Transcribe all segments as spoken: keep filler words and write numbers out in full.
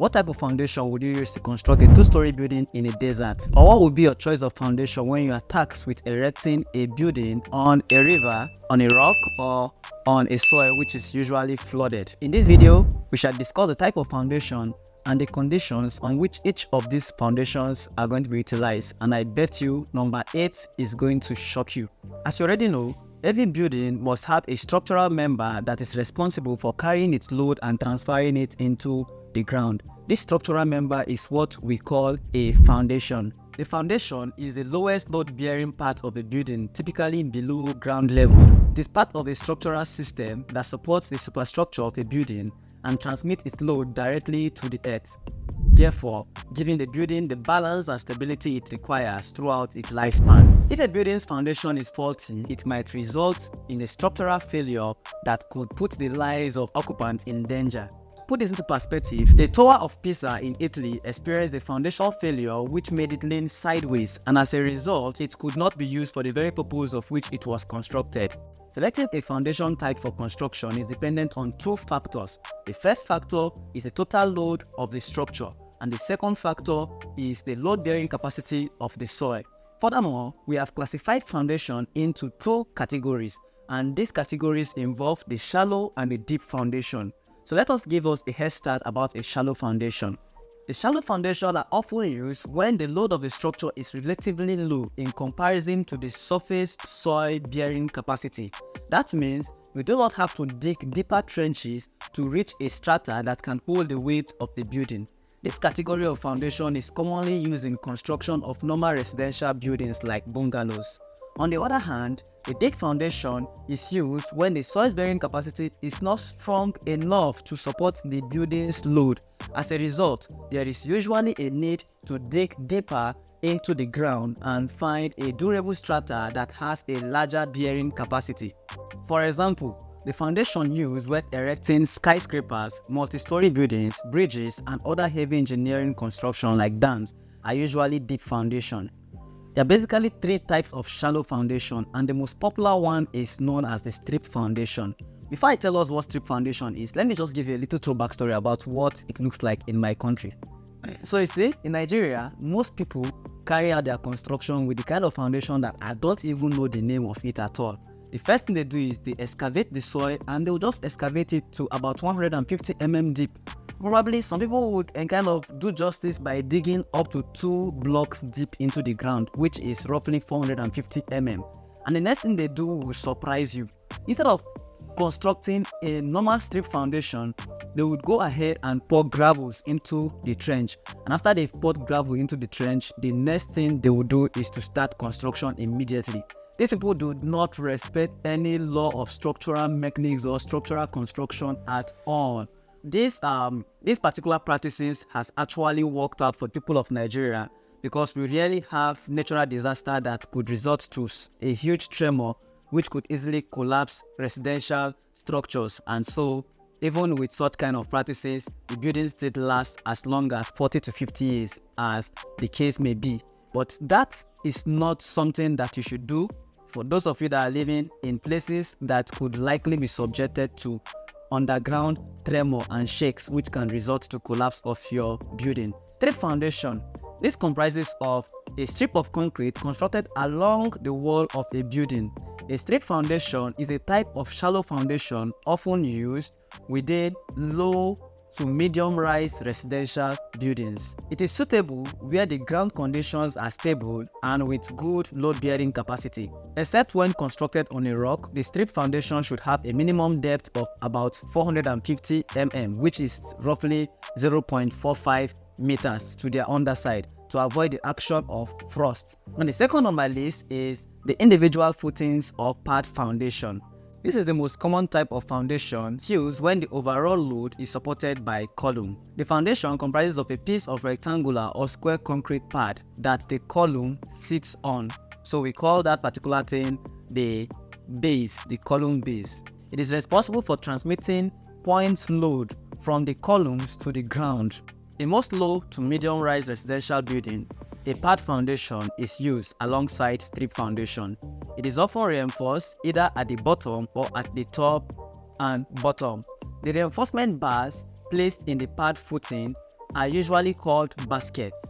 What type of foundation would you use to construct a two-story building in a desert? Or what would be your choice of foundation when you are tasked with erecting a building on a river, on a rock, or on a soil which is usually flooded? In this video, we shall discuss the type of foundation and the conditions on which each of these foundations are going to be utilized, and I bet you number eight is going to shock you. As you already know, every building must have a structural member that is responsible for carrying its load and transferring it into the ground. This structural member is what we call a foundation. The foundation is the lowest load-bearing part of a building, typically below ground level. This part of the structural system that supports the superstructure of a building and transmit its load directly to the earth, therefore giving the building the balance and stability it requires throughout its lifespan. If a building's foundation is faulty, it might result in a structural failure that could put the lives of occupants in danger. Put this into perspective, the Tower of Pisa in Italy experienced a foundational failure which made it lean sideways, and as a result, it could not be used for the very purpose of which it was constructed. Selecting a foundation type for construction is dependent on two factors. The first factor is the total load of the structure, and the second factor is the load-bearing capacity of the soil. Furthermore, we have classified foundation into two categories, and these categories involve the shallow and the deep foundation. So let us give us a head start about a shallow foundation. The shallow foundations are often used when the load of the structure is relatively low in comparison to the surface soil bearing capacity. That means we do not have to dig deeper trenches to reach a strata that can hold the weight of the building. This category of foundation is commonly used in construction of normal residential buildings like bungalows. On the other hand, a deep foundation is used when the soil bearing capacity is not strong enough to support the building's load. As a result, there is usually a need to dig deeper into the ground and find a durable strata that has a larger bearing capacity. For example, the foundation used when erecting skyscrapers, multi-story buildings, bridges, and other heavy engineering construction like dams are usually deep foundation. There are basically three types of shallow foundation, and the most popular one is known as the strip foundation. Before I tell us what strip foundation is, let me just give you a little throwback story about what it looks like in my country. So you see, in Nigeria, most people carry out their construction with the kind of foundation that I don't even know the name of it at all. The first thing they do is they excavate the soil, and they will just excavate it to about one hundred fifty millimeters deep. Probably some people would and kind of do justice by digging up to two blocks deep into the ground, which is roughly four hundred fifty millimeters. And the next thing they do will surprise you. Instead of constructing a normal strip foundation, they would go ahead and pour gravels into the trench. And after they've poured gravel into the trench, the next thing they will do is to start construction immediately. These people do not respect any law of structural mechanics or structural construction at all. This, um, these particular practices has actually worked out for people of Nigeria, because we really have natural disaster that could result to a huge tremor which could easily collapse residential structures, and so even with such kind of practices, the buildings did last as long as forty to fifty years as the case may be. But that is not something that you should do for those of you that are living in places that could likely be subjected to underground tremor and shakes which can result to collapse of your building. Strip foundation. This comprises of a strip of concrete constructed along the wall of a building. A strip foundation is a type of shallow foundation often used within low to medium-rise residential buildings. It is suitable where the ground conditions are stable and with good load-bearing capacity. Except when constructed on a rock, the strip foundation should have a minimum depth of about four hundred fifty millimeters, which is roughly zero point four five meters to their underside, to avoid the action of frost. And the second on my list is the individual footings or pad foundation. This is the most common type of foundation used when the overall load is supported by column. The foundation comprises of a piece of rectangular or square concrete pad that the column sits on. So we call that particular thing the base, the column base. It is responsible for transmitting point load from the columns to the ground. In most low to medium rise residential building, a pad foundation is used alongside strip foundation. It is often reinforced either at the bottom or at the top and bottom. The reinforcement bars placed in the pad footing are usually called baskets.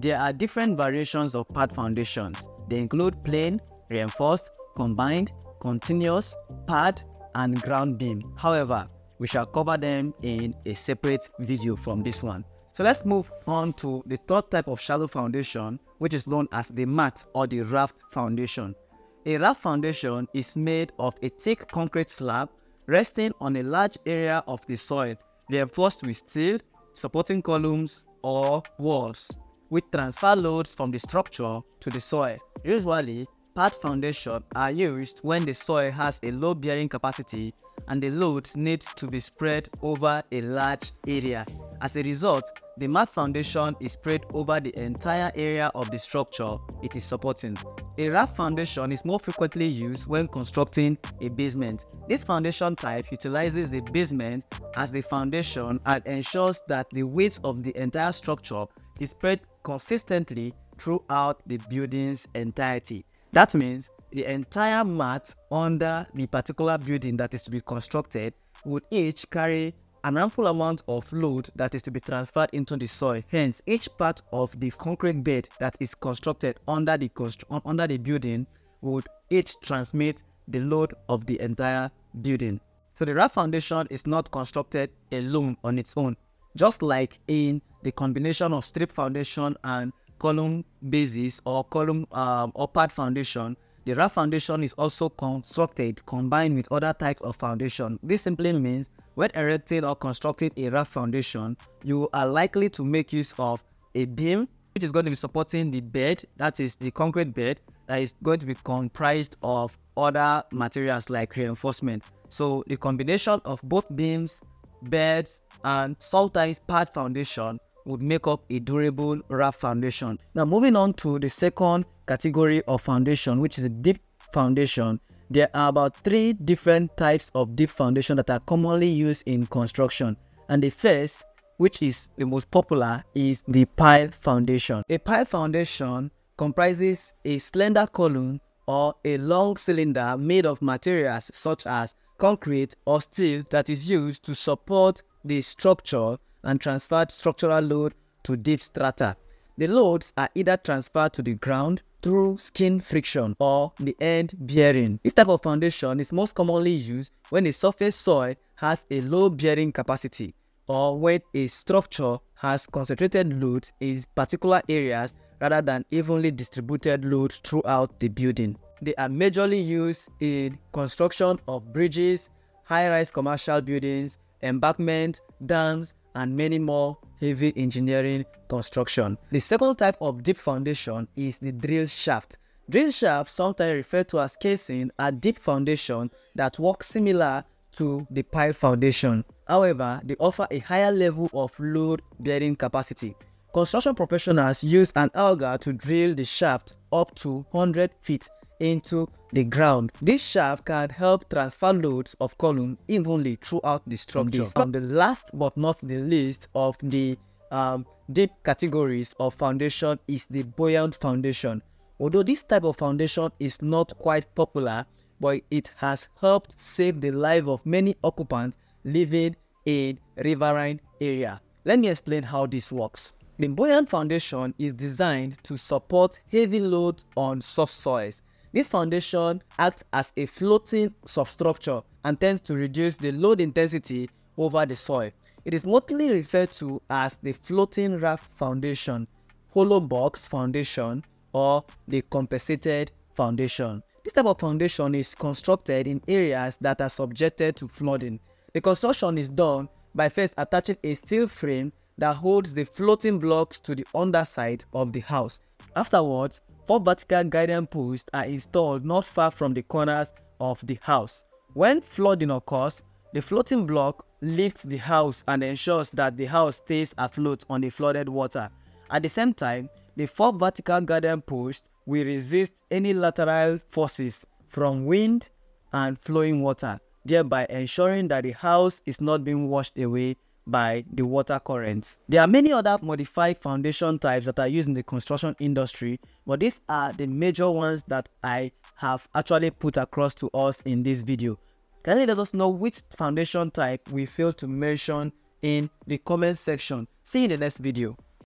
There are different variations of pad foundations. They include plain, reinforced, combined, continuous, pad, and ground beam. However, we shall cover them in a separate video from this one. So let's move on to the third type of shallow foundation, which is known as the mat or the raft foundation. A raft foundation is made of a thick concrete slab resting on a large area of the soil, reinforced with steel, supporting columns or walls, which transfer loads from the structure to the soil. Usually, pad foundations are used when the soil has a low bearing capacity and the load needs to be spread over a large area. As a result, the mat foundation is spread over the entire area of the structure it is supporting. A raft foundation is more frequently used when constructing a basement. This foundation type utilizes the basement as the foundation and ensures that the weight of the entire structure is spread consistently throughout the building's entirety. That means the entire mat under the particular building that is to be constructed would each carry an ample amount of load that is to be transferred into the soil. Hence, each part of the concrete bed that is constructed under the, constru under the building would each transmit the load of the entire building. So the raft foundation is not constructed alone on its own. Just like in the combination of strip foundation and column bases or column um, or pad foundation, the raft foundation is also constructed combined with other types of foundation. This simply means when erecting or constructing a raft foundation, you are likely to make use of a beam which is going to be supporting the bed, that is the concrete bed, that is going to be comprised of other materials like reinforcement. So the combination of both beams, beds, and sometimes pad foundation would make up a durable raft foundation. Now moving on to the second category of foundation, which is a deep foundation. There are about three different types of deep foundation that are commonly used in construction. And the first, which is the most popular, is the pile foundation. A pile foundation comprises a slender column or a long cylinder made of materials such as concrete or steel that is used to support the structure and transfer structural load to deep strata. The loads are either transferred to the ground through skin friction or the end bearing. This type of foundation is most commonly used when a surface soil has a low bearing capacity or when a structure has concentrated load in particular areas rather than evenly distributed load throughout the building. They are majorly used in construction of bridges, high-rise commercial buildings, embankments, dams, and many more heavy engineering construction. The second type of deep foundation is the drill shaft. Drill shafts, sometimes referred to as casing, are deep foundations that work similar to the pile foundation. However, they offer a higher level of load bearing capacity. Construction professionals use an auger to drill the shaft up to one hundred feet into the ground. This shaft can help transfer loads of column evenly throughout the structure. On the last but not the least of the um, deep categories of foundation is the buoyant foundation. Although this type of foundation is not quite popular, but it has helped save the life of many occupants living in riverine area. Let me explain how this works. The buoyant foundation is designed to support heavy load on soft soils. This foundation acts as a floating substructure and tends to reduce the load intensity over the soil. It is mostly referred to as the floating raft foundation, hollow box foundation, or the compensated foundation. This type of foundation is constructed in areas that are subjected to flooding. The construction is done by first attaching a steel frame that holds the floating blocks to the underside of the house. Afterwards, four vertical guidance posts are installed not far from the corners of the house. When flooding occurs, the floating block lifts the house and ensures that the house stays afloat on the flooded water. At the same time, the four vertical guidance posts will resist any lateral forces from wind and flowing water, thereby ensuring that the house is not being washed away by the water current. There are many other modified foundation types that are used in the construction industry, but these are the major ones that I have actually put across to us in this video. Kindly let us know which foundation type we failed to mention in the comment section. See you in the next video.